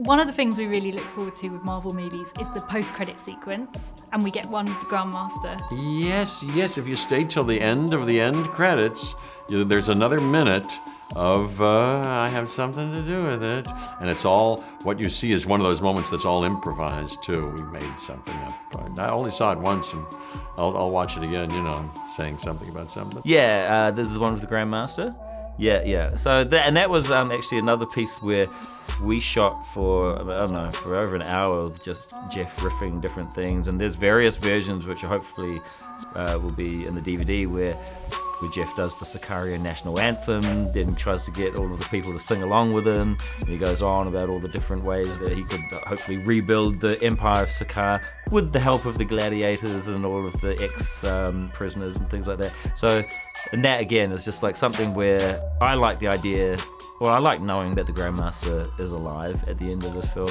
One of the things we really look forward to with Marvel movies is the post-credit sequence, and we get one with the Grandmaster. Yes, yes, if you stay till the end of the end credits, there's another minute of, I have something to do with it. And it's all, what you see is one of those moments that's all improvised too. We made something up. I only saw it once, and I'll watch it again, you know, I'm saying something about something. Yeah, this is one with the Grandmaster. Yeah, yeah. So that, and that was actually another piece where we shot for, I don't know, for over an hour of just Jeff riffing different things. And there's various versions which hopefully will be in the DVD where Jeff does the Sakaarian national anthem, then tries to get all of the people to sing along with him. And he goes on about all the different ways that he could hopefully rebuild the empire of Sakaar with the help of the gladiators and all of the ex-prisoners and things like that. So, and that again is just like something where I like the idea, well, I like knowing that the Grandmaster is alive at the end of this film.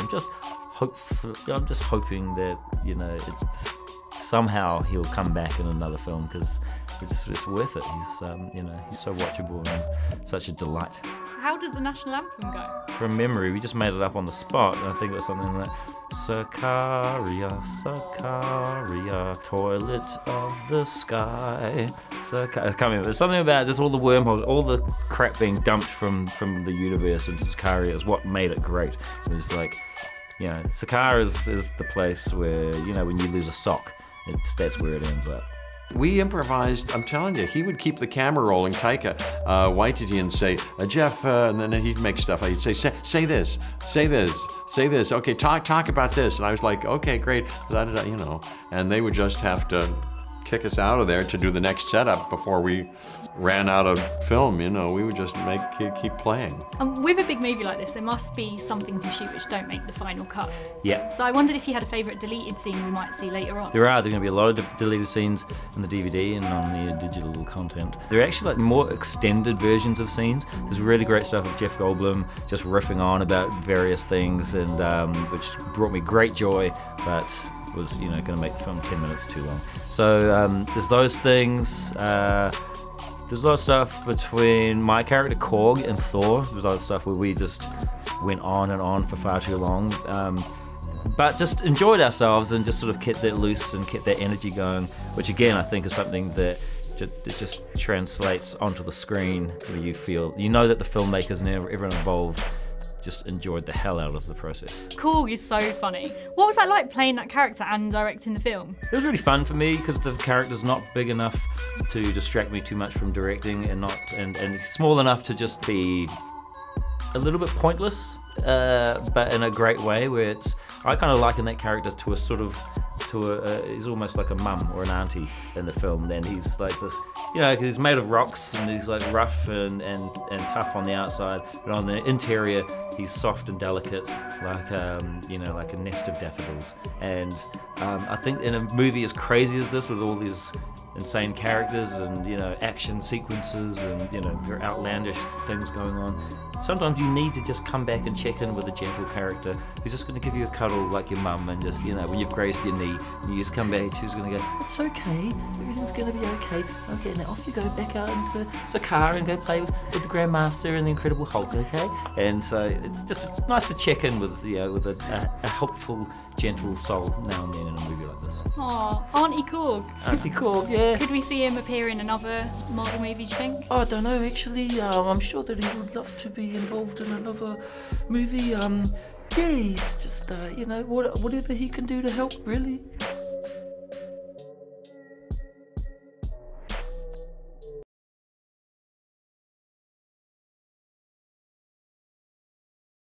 I'm just hoping that, you know, it's, somehow he'll come back in another film, because it's worth it. He's, you know, he's so watchable and such a delight. How did the national anthem go? From memory, we just made it up on the spot, and I think it was something like, Sakaria, Sakaria, toilet of the sky. Sakaria, I can't remember. It's something about just all the wormholes, all the crap being dumped from the universe into Sakaria is what made it great. It was like, you know, Sakaar is the place where, you know, when you lose a sock, that's where it ends up. We improvised, I'm telling you, he would keep the camera rolling, Taika, Waititi, and say, Jeff, and then he'd make stuff. He'd say, say this, say this, say this, okay, talk about this. And I was like, okay, great, da-da-da, you know. And they would just have to kick us out of there to do the next setup before we ran out of film, you know. We would just keep playing. And with a big movie like this, there must be some things you shoot which don't make the final cut. Yeah. So I wondered if you had a favourite deleted scene we might see later on. There are going to be a lot of deleted scenes in the DVD and on the digital content. There are actually like more extended versions of scenes. There's really great stuff with Jeff Goldblum just riffing on about various things, and which brought me great joy, but was, you know, going to make the film 10 minutes too long. So there's those things. There's a lot of stuff between my character Korg and Thor. There's a lot of stuff where we just went on and on for far too long, but just enjoyed ourselves and just sort of kept that loose and kept that energy going, which again I think is something that just translates onto the screen, where you feel, you know, that the filmmakers and everyone involved just enjoyed the hell out of the process. Korg is so funny. What was that like, playing that character and directing the film? It was really fun for me, because the character's not big enough to distract me too much from directing, and and small enough to just be a little bit pointless, but in a great way, where it's, I kind of liken that character to a sort of, he's almost like a mum or an auntie in the film. Then he's like this, you know, 'cause he's made of rocks and he's like rough and tough on the outside, but on the interior he's soft and delicate, like you know, like a nest of daffodils. And I think in a movie as crazy as this, with all these insane characters and, you know, action sequences and, you know, very outlandish things going on, sometimes you need to just come back and check in with a gentle character who's just going to give you a cuddle like your mum, and just, you know, when you've grazed your knee, you just come back and she's going to go, it's okay, everything's going to be okay, okay, now off you go back out into Sakaar and go play with the Grandmaster and the Incredible Hulk, okay? And so it's just nice to check in with, you know, with a helpful, gentle soul now and then in a movie like this. Aww, Auntie Korg. Auntie Korg, yeah. Could we see him appear in another Marvel movie, do you think? Oh, I don't know, actually. I'm sure that he would love to be involved in another movie. Yeah, he's just, you know, whatever he can do to help, really.